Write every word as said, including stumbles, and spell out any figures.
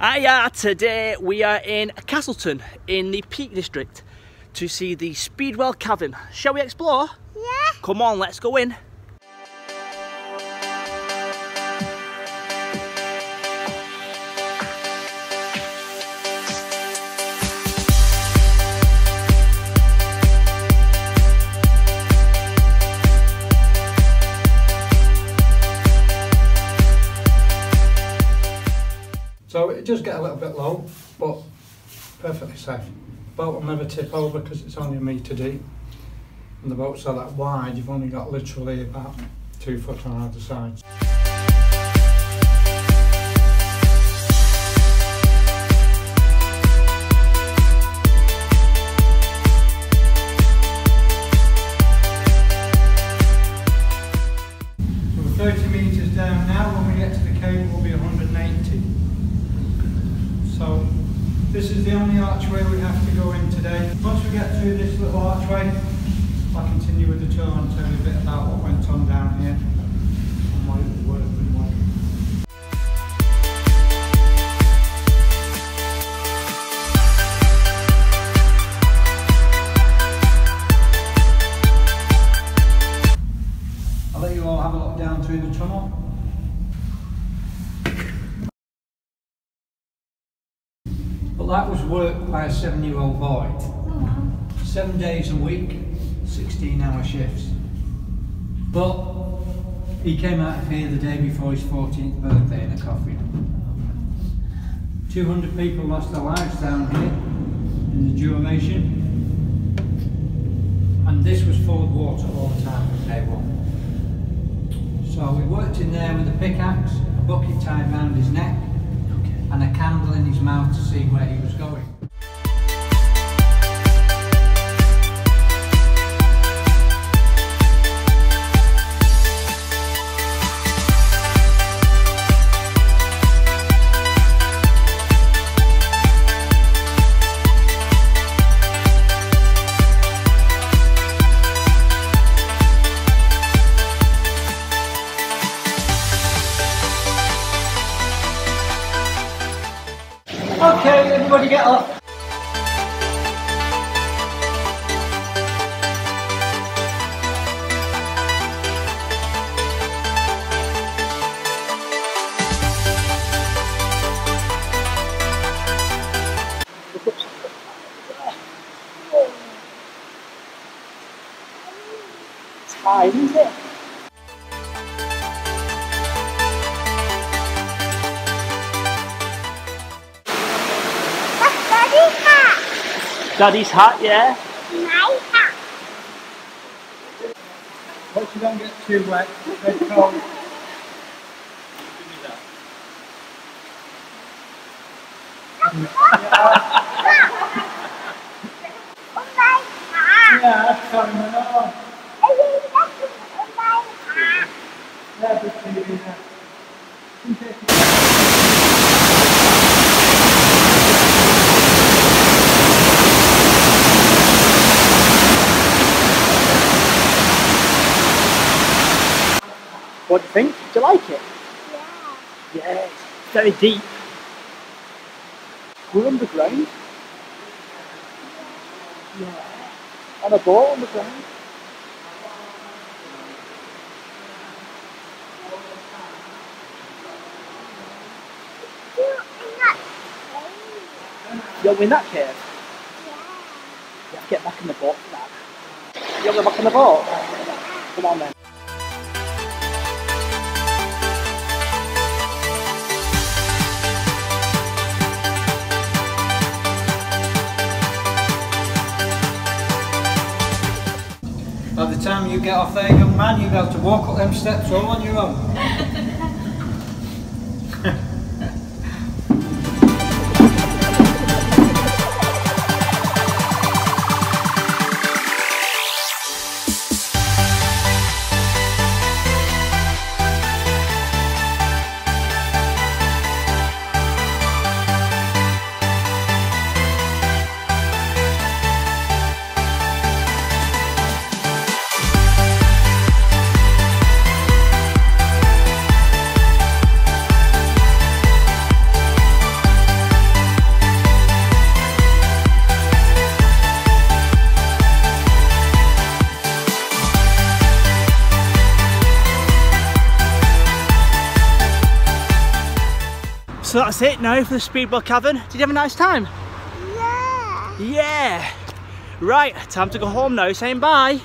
Hiya, today we are in Castleton in the Peak District to see the Speedwell Cavern. Shall we explore? Yeah. Come on, let's go in. So it does get a little bit low, but perfectly safe. The boat will never tip over because it's only a metre deep. And the boat's so that wide, you've only got literally about two foot on either side. We're thirty metres down now. When we get to the cave, we'll be one hundred and eighty. So this is the only archway we have to go in today. Once we get through this little archway, I'll continue with the tour and tell you a bit about what went on down here and what it would have been like. I'll let you all have a look down through the tunnel. That was worked by a seven-year-old boy. Seven days a week, sixteen hour shifts. But he came out of here the day before his fourteenth birthday in a coffin. two hundred people lost their lives down here in the duration. And this was full of water all the time from day one. So we worked in there with a pickaxe, a bucket tied round his neck, and a candle in his mouth to see where he was going. Okay, everybody get up. It's high, isn't it? Daddy's hat, yeah? My hat. Hope you don't get too wet, it's cold. Oh my hat! Yeah, that's coming on. Oh my hat! Yeah, good to be here. What do you think? Do you like it? Yeah. Yeah, it's very deep. We're underground. Yeah. On a boat underground. You'll win that cave? Yeah. Yeah, get back in the boat for that. You'll go back in the boat? Yeah. Come on then. By the time you get off there, young man, you'll be able to walk up them steps all on your own. So that's it now for the Speedwell Cavern. Did you have a nice time? Yeah. Yeah. Right, time to go home now, saying bye.